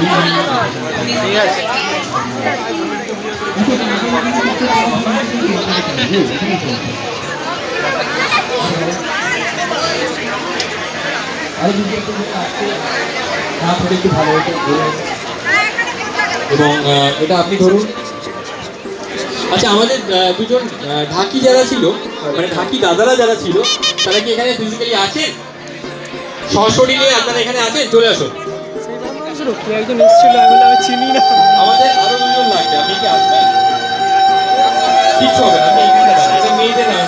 আচ্ছা আমাদের দুজন ঢাকি যারা ছিল মানে ঢাকি দাদারা যারা ছিল তারা কি এখানে ফিজিক্যালি আছেন? সশরীরে আপনারা এখানে আছেন, চলে আসুন। একজন এসেছিল, আমি চিনি না। আমাদের আরো দুজন লাগবে, আপনি কি আসবেন? ঠিক হবে, আপনি মেয়েদের নাম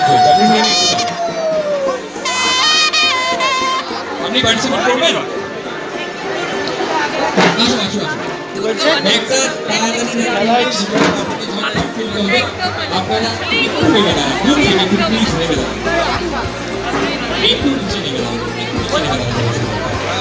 আপনি পার্টিসিপেট করবেন। আসুন আসুন